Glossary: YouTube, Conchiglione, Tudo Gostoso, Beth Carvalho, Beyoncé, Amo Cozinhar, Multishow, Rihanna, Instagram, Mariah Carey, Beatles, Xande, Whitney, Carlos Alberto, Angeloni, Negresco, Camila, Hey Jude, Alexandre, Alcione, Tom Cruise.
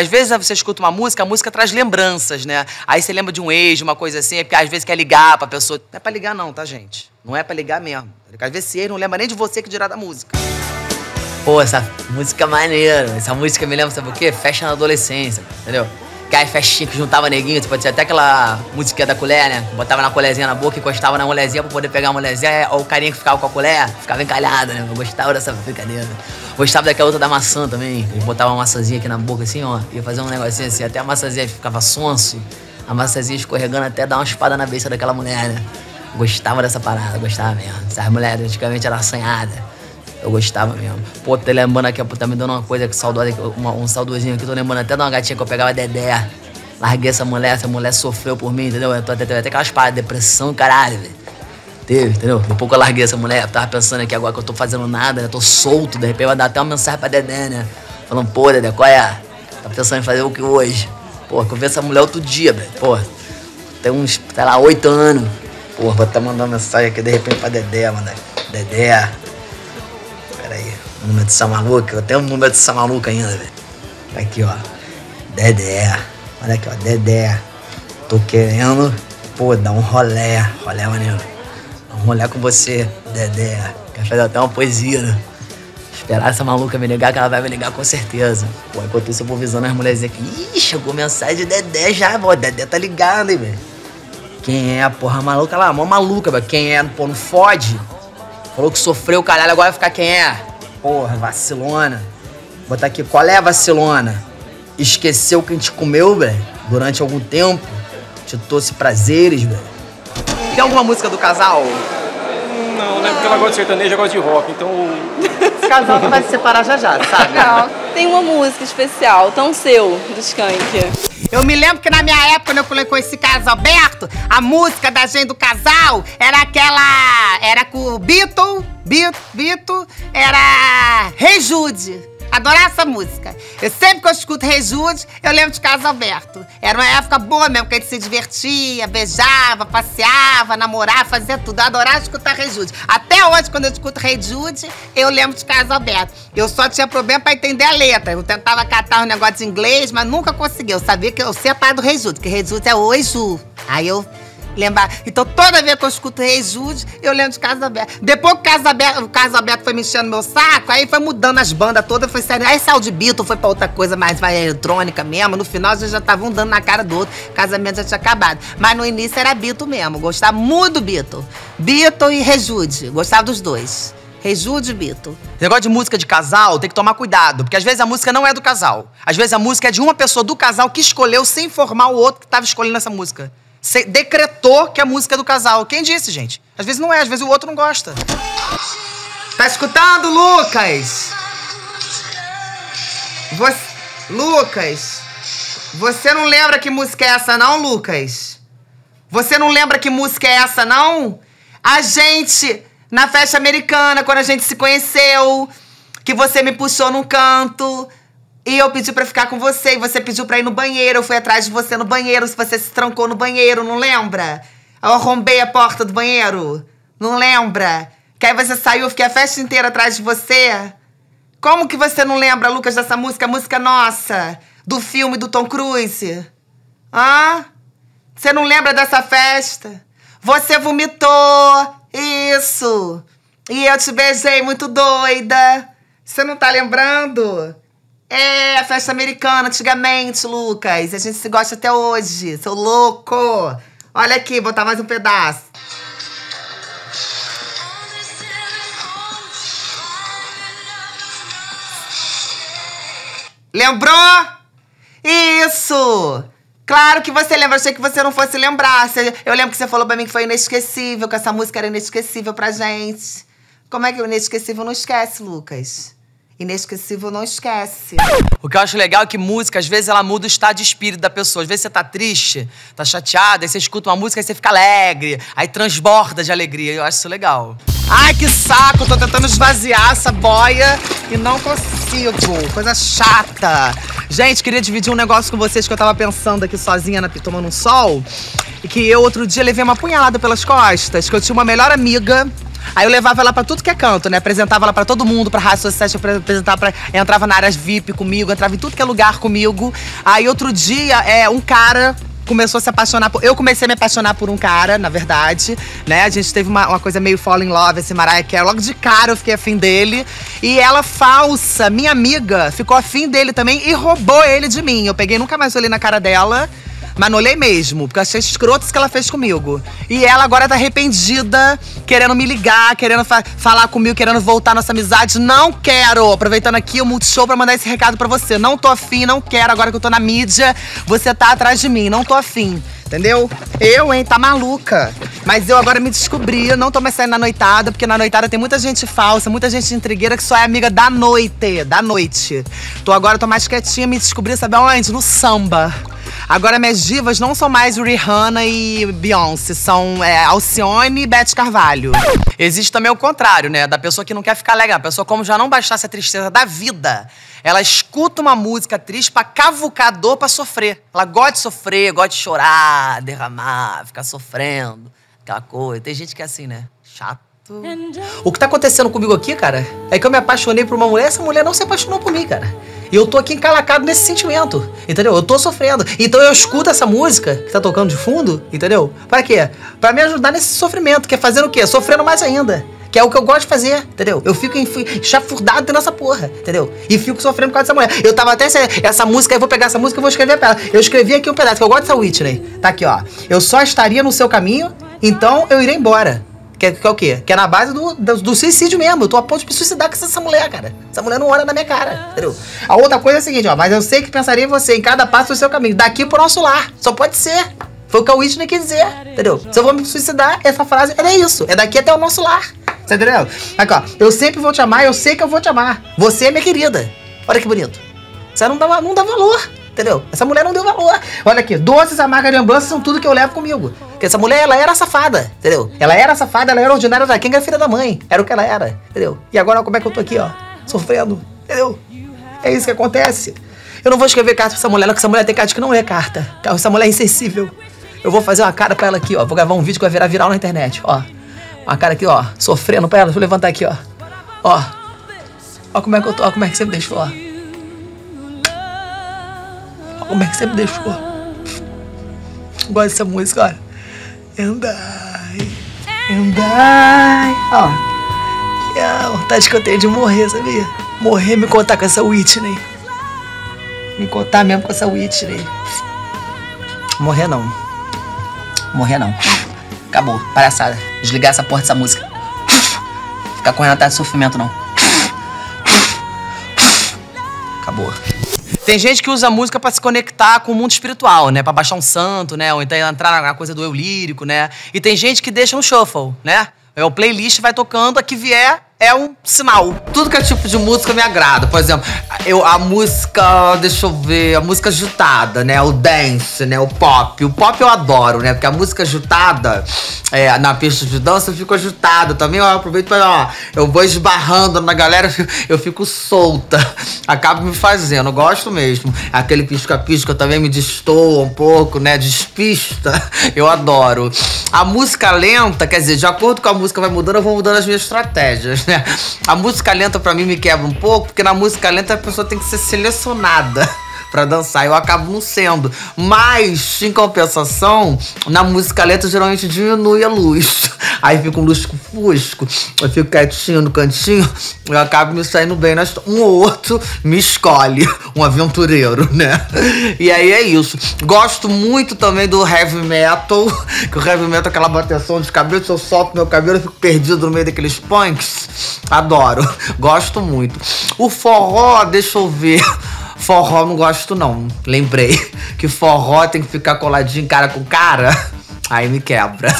Às vezes você escuta uma música, a música traz lembranças, né? Aí você lembra de um ex, uma coisa assim, porque às vezes quer ligar pra pessoa. Não é pra ligar não, tá, gente? Não é pra ligar mesmo. Às vezes ele não lembra nem de você que dirá da música. Pô, essa música é maneira. Essa música me lembra, sabe o quê? Festa na adolescência, entendeu? Que aí festinha que juntava neguinho, tipo, tinha até aquela musiquinha da colher, né? Botava na colherzinha na boca, encostava na colherzinha pra poder pegar a colherzinha. Ou o carinha que ficava com a colher, ficava encalhado, né? Eu gostava dessa brincadeira. Gostava daquela outra da maçã também. Eu botava uma maçãzinha aqui na boca, assim, ó. Ia fazer um negocinho assim, até a maçãzinha ficava sonso. A maçãzinha escorregando até dar uma espada na beça daquela mulher, né? Gostava dessa parada, gostava mesmo. Essas mulheres antigamente eram assanhadas. Eu gostava mesmo. Pô, tô lembrando aqui, tá me dando uma coisa que saudosa, um saudosinho aqui. Tô lembrando até de uma gatinha que eu pegava Dedé. Larguei essa mulher sofreu por mim, entendeu? Eu teve até aquelas paradas, depressão, caralho, velho. Teve, entendeu? Daqui a pouco eu larguei essa mulher. Eu tava pensando aqui agora que eu tô fazendo nada, né? Tô solto, de repente vai dar até uma mensagem pra Dedé, né? Falando, pô, Dedé, qual é? Tá pensando em fazer o que hoje? Pô, que eu vi essa mulher outro dia, velho. Pô, tem uns, sei lá, 8 anos. Pô, vou até mandar uma mensagem aqui de repente pra Dedé, mano. Dedé. Peraí, o número dessa maluca, eu tenho o número dessa maluca ainda, velho. Aqui, ó. Dedé. Olha aqui, ó. Dedé. Tô querendo, pô, dar um rolé. Rolé, maneiro. Dar um rolé com você, Dedé. Quer fazer até uma poesia, né? Esperar essa maluca me ligar, que ela vai me ligar com certeza. Pô, enquanto isso eu vou visando as mulherzinhas aqui. Ih, chegou mensagem de Dedé já, pô. Dedé tá ligado, hein, velho. Quem é, porra, maluca lá? Mó maluca, velho. Quem é, pô, não fode? Falou que sofreu, caralho, agora vai ficar quem é? Porra, vacilona. Vou botar aqui, qual é, vacilona? Esqueceu que a gente comeu, velho, durante algum tempo. Te trouxe prazeres, velho. Tem alguma música do casal? Não, né? Porque ela gosta de sertanejo, ela gosta de rock, então... Esse casal não vai se separar já já, sabe? Não, tem uma música especial, Tão Seu, do Skank. Eu me lembro que na minha época, quando eu conheci Carlos Alberto, a música da gente do casal era aquela... Era com o Beatle, era Hey Jude. Adorava essa música. Eu sempre que eu escuto Hey Jude, eu lembro de Carlos Alberto. Era uma época boa mesmo, que a gente se divertia, beijava, passeava, namorava, fazia tudo. Eu adorava escutar Hey Jude. Até hoje, quando eu escuto Hey Jude, eu lembro de Carlos Alberto. Eu só tinha problema pra entender a letra. Eu tentava catar um negócio de inglês, mas nunca conseguia. Eu sabia que eu sei a parada do Hey Jude, que Hey Jude é Oi Ju. Aí eu... Lembrar. Então, toda vez que eu escuto Hey Jude, eu lembro de Carlos Alberto. Depois que o Carlos Alberto foi me enchendo meu saco, aí foi mudando as bandas todas, foi saindo. Aí saiu de Beatles, foi pra outra coisa mais eletrônica mesmo. No final, a gente já tava um dando na cara do outro. O casamento já tinha acabado. Mas no início era Beatles mesmo. Gostava muito do Beatles. Beatles e Hey Jude. Gostava dos dois. Hey Jude e Beatles. Esse negócio de música de casal tem que tomar cuidado, porque às vezes a música não é do casal. Às vezes a música é de uma pessoa do casal que escolheu sem informar o outro que tava escolhendo essa música. Você decretou que a música é do casal. Quem disse, gente? Às vezes não é, às vezes o outro não gosta. Tá escutando, Lucas? Lucas, você não lembra que música é essa, não, Lucas? Você não lembra que música é essa, não? A gente, na festa americana, quando a gente se conheceu, que você me puxou num canto... E eu pedi pra ficar com você, e você pediu pra ir no banheiro, eu fui atrás de você no banheiro, você se trancou no banheiro, não lembra? Eu arrombei a porta do banheiro, não lembra? Que aí você saiu, eu fiquei a festa inteira atrás de você. Como que você não lembra, Lucas, dessa música, a música nossa, do filme do Tom Cruise? Hã? Você não lembra dessa festa? Você vomitou, isso, e eu te beijei muito doida. Você não tá lembrando? É, a festa americana, antigamente, Lucas. A gente se gosta até hoje. Seu louco. Olha aqui, botar mais um pedaço. Lembrou? Isso! Claro que você lembra. Achei que você não fosse lembrar. Eu lembro que você falou pra mim que foi inesquecível, que essa música era inesquecível pra gente. Como é que o inesquecível não esquece, Lucas? Inesquecível não esquece. O que eu acho legal é que música, às vezes, ela muda o estado de espírito da pessoa. Às vezes você tá triste, tá chateada, aí você escuta uma música e você fica alegre. Aí transborda de alegria. Eu acho isso legal. Ai, que saco! Tô tentando esvaziar essa boia e não consigo. Coisa chata. Gente, queria dividir um negócio com vocês que eu tava pensando aqui sozinha, tomando um sol. E que eu, outro dia, levei uma punhalada pelas costas. Que eu tinha uma melhor amiga... Aí eu levava ela pra tudo que é canto, né? Apresentava ela pra todo mundo, pra Rádio Society, apresentava pra... Entrava na área VIP comigo, entrava em tudo que é lugar comigo. Aí outro dia, um cara começou a se apaixonar por... Eu comecei a me apaixonar por um cara, na verdade, né? A gente teve uma coisa meio fall in love, esse Mariah Carey. Logo de cara eu fiquei afim dele. E ela, falsa, minha amiga, ficou afim dele também e roubou ele de mim. Eu peguei, nunca mais olhei na cara dela. Mas não olhei mesmo, porque eu achei escroto isso que ela fez comigo. E ela agora tá arrependida, querendo me ligar, querendo falar comigo, querendo voltar nossa amizade. Não quero! Aproveitando aqui o Multishow pra mandar esse recado pra você. Não tô afim, não quero. Agora que eu tô na mídia, você tá atrás de mim. Não tô afim, entendeu? Eu, hein? Tá maluca. Mas eu agora me descobri, não tô mais saindo na noitada, porque na noitada tem muita gente falsa, muita gente intrigueira que só é amiga da noite, Agora tô mais quietinha, me descobri, sabe aonde? No samba. Agora minhas divas não são mais Rihanna e Beyoncé, são Alcione e Beth Carvalho. Existe também o contrário, né? Da pessoa que não quer ficar legal. A pessoa, como já não bastasse a tristeza da vida, ela escuta uma música triste pra cavucar a dor pra sofrer. Ela gosta de sofrer, gosta de chorar, derramar, ficar sofrendo, aquela coisa. Tem gente que é assim, né? Chato. O que tá acontecendo comigo aqui, cara, é que eu me apaixonei por uma mulher, essa mulher não se apaixonou por mim, cara. E eu tô aqui encalacado nesse sentimento, entendeu? Eu tô sofrendo. Então eu escuto essa música que tá tocando de fundo, entendeu? Pra quê? Pra me ajudar nesse sofrimento, que é fazendo o quê? Sofrendo mais ainda. Que é o que eu gosto de fazer, entendeu? Eu fico chafurdado nessa porra, entendeu? E fico sofrendo por causa dessa mulher. Eu tava até essa música, eu vou pegar essa música e vou escrever pra ela. Eu escrevi aqui um pedaço, que eu gosto dessa Whitney. Tá aqui, ó. Eu só estaria no seu caminho, então eu irei embora. Que é o quê? Que é na base do suicídio mesmo. Eu tô a ponto de me suicidar com essa mulher, cara. Essa mulher não olha na minha cara, entendeu? A outra coisa é a seguinte, ó. Mas eu sei que pensaria em você em cada passo do seu caminho. Daqui pro nosso lar. Só pode ser. Foi o que a Whitney quis dizer, entendeu? Se eu vou me suicidar, essa frase é isso. É daqui até o nosso lar. Você entendeu? Aqui, ó. Eu sempre vou te amar, eu sei que eu vou te amar. Você é minha querida. Olha que bonito. Você não dá valor, entendeu? Essa mulher não deu valor. Olha aqui. Doces, a marca de ambulância são tudo que eu levo comigo. Porque essa mulher, ela era safada, entendeu? Ela era safada, ela era ordinária da quem era filha da mãe. Era o que ela era, entendeu? E agora, como é que eu tô aqui, ó? Sofrendo, entendeu? É isso que acontece. Eu não vou escrever carta pra essa mulher, não, porque essa mulher tem carta que não lê carta. Essa mulher é insensível. Eu vou fazer uma cara pra ela aqui, ó. Vou gravar um vídeo que vai virar viral na internet, ó. Uma cara aqui, ó. Sofrendo pra ela. Deixa eu levantar aqui, ó. Ó. Ó como é que eu tô, ó como é que você me deixou, ó. Ó como é que você me deixou. Eu gosto dessa música, olha. And I. Ó, que a vontade que eu tenho de morrer, sabia? Morrer, me contar com essa Whitney. Me contar mesmo com essa Whitney. Morrer não. Morrer não. Acabou, palhaçada. Desligar essa porra dessa música. Ficar correndo atrás de sofrimento não. Acabou. Tem gente que usa a música pra se conectar com o mundo espiritual, né? Pra baixar um santo, né? Ou então entrar na coisa do eu lírico, né? E tem gente que deixa um shuffle, né? É o playlist, vai tocando, a que vier é um sinal. Tudo que é tipo de música me agrada. Por exemplo, a música, deixa eu ver, a música agitada, né? O dance, né? O pop. O pop eu adoro, né? Porque a música agitada, na pista de dança eu fico agitada. Também eu aproveito pra, ó, eu vou esbarrando na galera, eu fico solta. Acabo me fazendo, eu gosto mesmo. Aquele pisca-pisca também me destoa um pouco, né? Despista, eu adoro. A música lenta, quer dizer, de acordo com a música vai mudando, eu vou mudando as minhas estratégias, né? A música lenta pra mim me quebra um pouco, porque na música lenta a pessoa tem que ser selecionada pra dançar, eu acabo não sendo. Mas, em compensação, na música lenta geralmente diminui a luz. Aí fica um lusco-fusco, eu fico quietinho no cantinho, eu acabo me saindo bem. Um ou outro me escolhe, um aventureiro, né? E aí é isso. Gosto muito também do heavy metal, que o heavy metal é aquela bateção de cabelo, se eu solto meu cabelo eu fico perdido no meio daqueles punks. Adoro, gosto muito. O forró, deixa eu ver... Forró não gosto não, lembrei que forró tem que ficar coladinho cara com cara, aí me quebra.